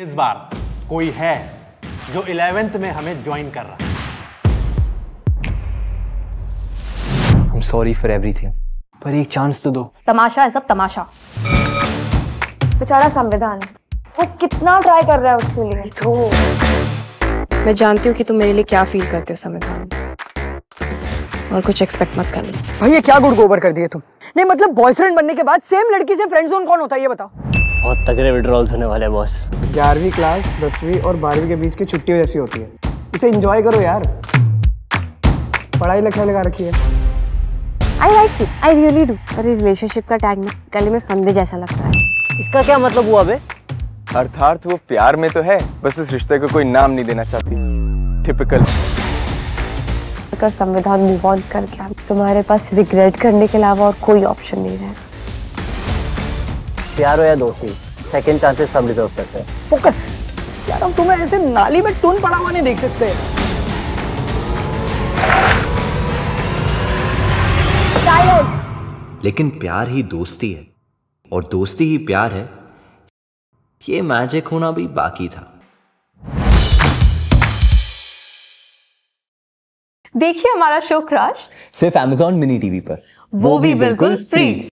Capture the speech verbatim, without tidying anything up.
इस बार कोई है जो इलेवेंथ में हमें ज्वाइन कर रहा है। I'm sorry for everything, पर एक चांस तो दो। तमाशा है सब तमाशा। बेचारा संविधान, वो कितना ट्राई कर रहा है उसके लिए। तो मैं जानती हूँ कि तुम मेरे लिए क्या फील करते हो संविधान, और कुछ एक्सपेक्ट मत करना। भाई ये क्या गुड़ गोबर कर दिए तुम। नहीं मतलब बॉयफ्रेंड बनने के बाद सेम लड़की से फ्रेंड जोन कौन होता है ये बताओ। बहुत तगड़े विड्रॉल्स होने वाले हैं बॉस। ग्यारहवीं क्लास दसवीं और बारहवीं के बीच की छुट्टियों जैसी होती है, इसे एंजॉय करो यार। पढ़ाई लिखाई लगा रखी है। I like it, I really do, पर ये रिलेशनशिप का टैग में गले में फंदे जैसा लगता है। इसका क्या मतलब हुआ बे? अर्थात वो प्यार में तो है, बस इस रिश्ते को कोई नाम नहीं देना चाहती। टिपिकल। अगर संविधान मूव ऑन कर गया, तुम्हारे पास रिग्रेट करने के अलावा और कोई ऑप्शन नहीं रहा। प्यार हो या दोस्ती, सेकंड चांसेस सब डिजर्व करते हैं। फोकस। यार हम तुम्हें ऐसे नाली में टून पड़ा हुआ नहीं देख सकते। साइलेंस। लेकिन प्यार ही दोस्ती है और दोस्ती ही प्यार है, ये मैजिक होना भी बाकी था। देखिए हमारा शो क्रश्ड सिर्फ अमेज़न मिनी टीवी पर, वो, वो भी बिल्कुल फ्री।